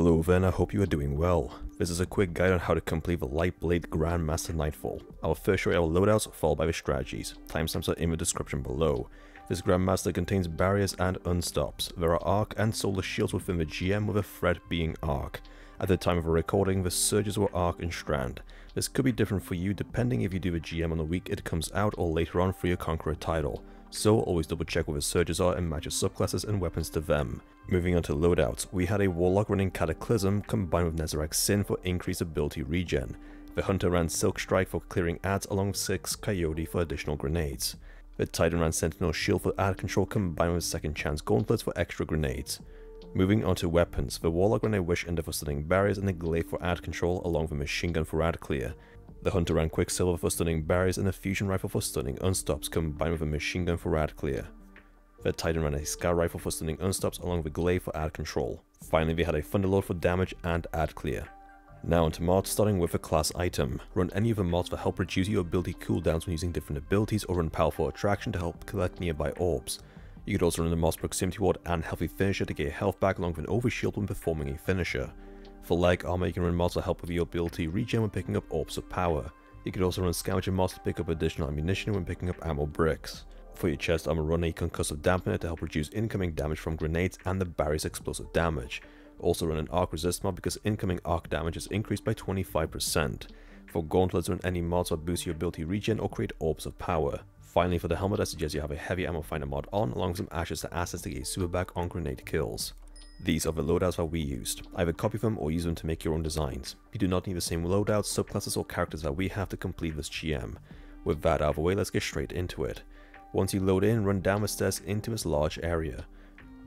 Hello then, I hope you are doing well. This is a quick guide on how to complete the Lightblade Grandmaster Nightfall. I will first show you our loadouts followed by the strategies. Timestamps are in the description below. This Grandmaster contains barriers and unstops. There are arc and solar shields within the GM, with a threat being arc. At the time of the recording, the surges were arc and strand. This could be different for you depending if you do the GM on the week it comes out or later on for your Conqueror title. So always double check what the surges are and match your subclasses and weapons to them. Moving on to loadouts, we had a Warlock running Cataclysm combined with Nezarek's Sin for increased ability regen. The Hunter ran Silk Strike for clearing ads along with 6 Coyote for additional grenades. The Titan ran Sentinel Shield for ad control combined with 2nd Chance Gauntlets for extra grenades. Moving on to weapons, the Warlock ran a Wish Ender for stunning barriers and the Glaive for ad control along with a machine gun for ad clear. The Hunter ran Quicksilver for stunning barriers and the Fusion Rifle for stunning unstops combined with a machine gun for ad clear. The Titan ran a Scar Rifle for stunning unstops along with a Glaive for ad control. Finally, we had a Thunderlord for damage and ad clear. Now onto mods, starting with a class item. Run any of the mods that help reduce your ability cooldowns when using different abilities, or run Powerful Attraction to help collect nearby orbs. You could also run the mods Proximity Ward and Healthy Finisher to get your health back along with an overshield when performing a finisher. For leg armor, you can run mods that help with your ability regen when picking up orbs of power. You could also run scavenger mods to pick up additional ammunition when picking up ammo bricks. For your chest armor, run a concussive dampener to help reduce incoming damage from grenades and the barrier's explosive damage. Also run an arc resist mod because incoming arc damage is increased by 25%. For gauntlets, run any mods that boost your ability regen or create orbs of power. Finally, for the helmet, I suggest you have a heavy ammo finder mod on along with some ashes to assist to get your super back on grenade kills. These are the loadouts that we used. Either copy them or use them to make your own designs. You do not need the same loadouts, subclasses or characters that we have to complete this GM. With that out of the way, let's get straight into it. Once you load in, run down the stairs into this large area.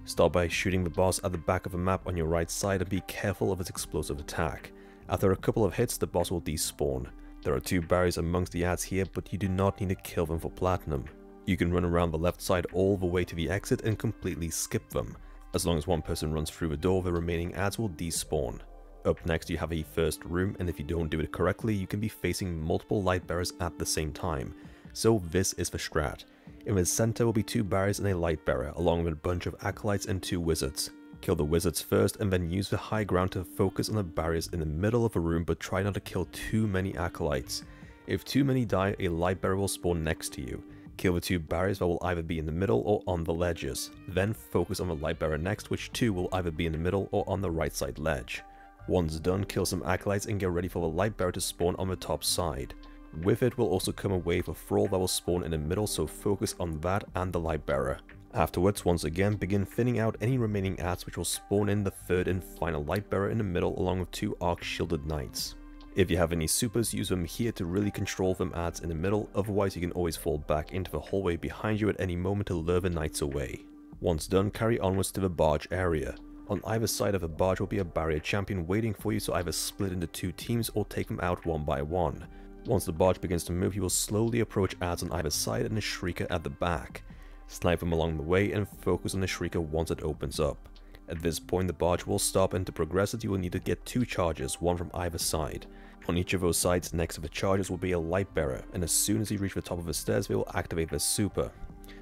Start by shooting the boss at the back of the map on your right side and be careful of its explosive attack. After a couple of hits, the boss will despawn. There are 2 barriers amongst the ads here, but you do not need to kill them for platinum. You can run around the left side all the way to the exit and completely skip them. As long as one person runs through the door, the remaining ads will despawn. Up next, you have a first room, and if you don't do it correctly, you can be facing multiple light barriers at the same time. So this is the strat. In the center will be 2 barriers and a light barrier, along with a bunch of acolytes and 2 wizards. Kill the wizards first, and then use the high ground to focus on the barriers in the middle of the room, but try not to kill too many acolytes. If too many die, a light barrier will spawn next to you. Kill the 2 barriers that will either be in the middle or on the ledges. Then focus on the light barrier next, which too will either be in the middle or on the right side ledge. Once done, kill some acolytes and get ready for the light barrier to spawn on the top side. With it will also come a wave of thrall that will spawn in the middle, so focus on that and the light barrier. Afterwards, once again, begin thinning out any remaining ads, which will spawn in the third and final light barrier in the middle along with 2 arc shielded knights. If you have any supers, use them here to really control them ads in the middle, otherwise you can always fall back into the hallway behind you at any moment to lure the knights away. Once done, carry onwards to the barge area. On either side of the barge will be a barrier champion waiting for you, so either split into 2 teams or take them out one by one. Once the barge begins to move, you will slowly approach ads on either side and a shrieker at the back. Snipe them along the way and focus on the shrieker once it opens up. At this point, the barge will stop, and to progress it, you will need to get 2 charges, one from either side. On each of those sides, next to the charges will be a light bearer, and as soon as you reach the top of the stairs, they will activate their super.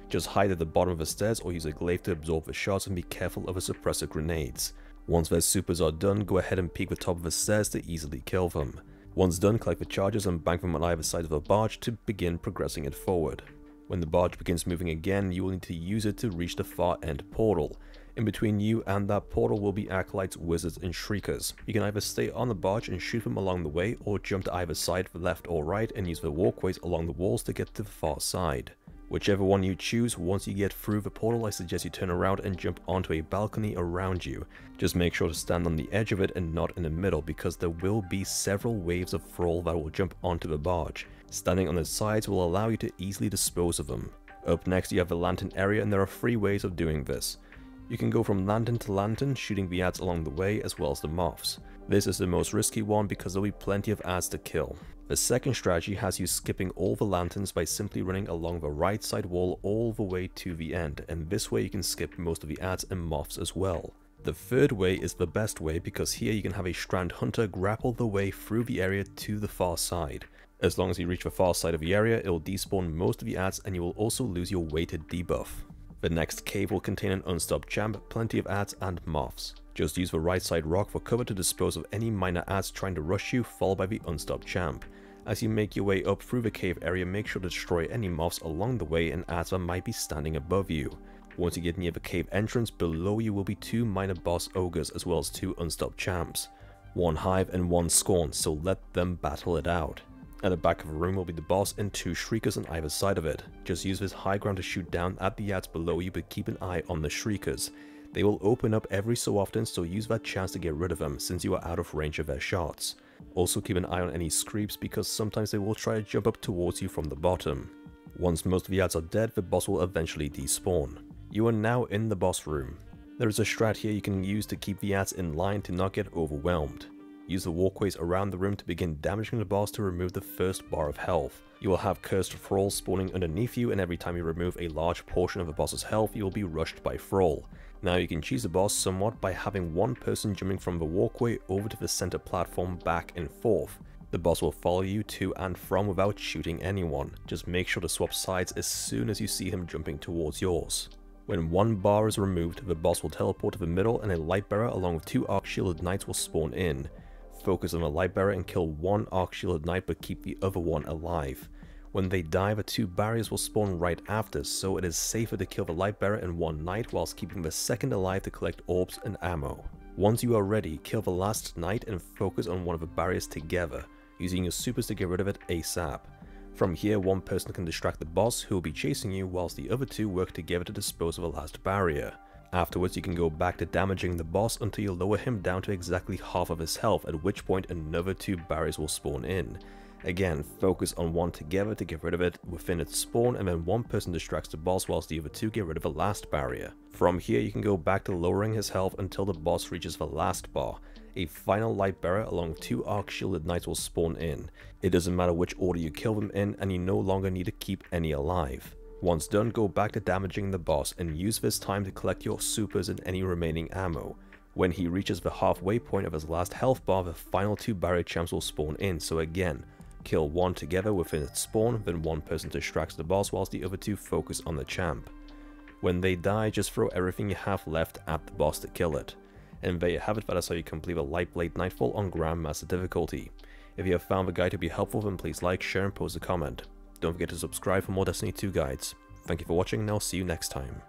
Just hide at the bottom of the stairs or use a glaive to absorb the shots, and be careful of the suppressor grenades. Once their supers are done, go ahead and peek the top of the stairs to easily kill them. Once done, collect the charges and bank them on either side of the barge to begin progressing it forward. When the barge begins moving again, you will need to use it to reach the far end portal. In between you and that portal will be acolytes, wizards, and shriekers. You can either stay on the barge and shoot them along the way, or jump to either side, left or right, and use the walkways along the walls to get to the far side. Whichever one you choose, once you get through the portal, I suggest you turn around and jump onto a balcony around you. Just make sure to stand on the edge of it and not in the middle, because there will be several waves of thrall that will jump onto the barge. Standing on the sides will allow you to easily dispose of them. Up next, you have the lantern area, and there are 3 ways of doing this. You can go from lantern to lantern, shooting the ads along the way as well as the moths. This is the most risky one because there will be plenty of ads to kill. The second strategy has you skipping all the lanterns by simply running along the right side wall all the way to the end, and this way you can skip most of the ads and moths as well. The third way is the best way because here you can have a strand hunter grapple the way through the area to the far side. As long as you reach the far side of the area, it will despawn most of the ads, and you will also lose your weighted debuff. The next cave will contain an unstopped champ, plenty of ads and moths. Just use the right side rock for cover to dispose of any minor adds trying to rush you, followed by the unstopped champ. As you make your way up through the cave area, make sure to destroy any mobs along the way and adds that might be standing above you. Once you get near the cave entrance, below you will be two minor boss ogres as well as two unstopped champs. One hive and one scorn, so let them battle it out. At the back of the room will be the boss and two shriekers on either side of it. Just use this high ground to shoot down at the adds below you, but keep an eye on the shriekers. They will open up every so often, so use that chance to get rid of them since you are out of range of their shots. Also keep an eye on any creeps because sometimes they will try to jump up towards you from the bottom. Once most of the adds are dead, the boss will eventually despawn. You are now in the boss room. There is a strat here you can use to keep the adds in line to not get overwhelmed. Use the walkways around the room to begin damaging the boss to remove the first bar of health. You will have cursed thralls spawning underneath you, and every time you remove a large portion of the boss's health, you will be rushed by thrall. Now you can cheese the boss somewhat by having one person jumping from the walkway over to the center platform back and forth. The boss will follow you to and from without shooting anyone. Just make sure to swap sides as soon as you see him jumping towards yours. When one bar is removed, the boss will teleport to the middle and a Lightbearer along with two Arc-Shielded Knights will spawn in. Focus on the Lightbearer and kill one Arc-Shielded Knight but keep the other one alive. When they die, the two barriers will spawn right after, so it is safer to kill the Lightbearer and one knight whilst keeping the second alive to collect orbs and ammo. Once you are ready, kill the last knight and focus on one of the barriers together, using your supers to get rid of it ASAP. From here, one person can distract the boss who will be chasing you whilst the other two work together to dispose of the last barrier. Afterwards, you can go back to damaging the boss until you lower him down to exactly half of his health, at which point another two barriers will spawn in. Again, focus on one together to get rid of it within its spawn, and then one person distracts the boss whilst the other two get rid of the last barrier. From here, you can go back to lowering his health until the boss reaches the last bar. A final Lightbearer along with two Arc-Shielded Knights will spawn in. It doesn't matter which order you kill them in, and you no longer need to keep any alive. Once done, go back to damaging the boss and use this time to collect your supers and any remaining ammo. When he reaches the halfway point of his last health bar, the final two barrier champs will spawn in, so again, kill one together within its spawn, then one person distracts the boss whilst the other two focus on the champ. When they die, just throw everything you have left at the boss to kill it. And there you have it, that is how you complete the Lightblade Nightfall on Grandmaster difficulty. If you have found the guide to be helpful, then please like, share and post a comment. Don't forget to subscribe for more Destiny 2 guides. Thank you for watching and I'll see you next time.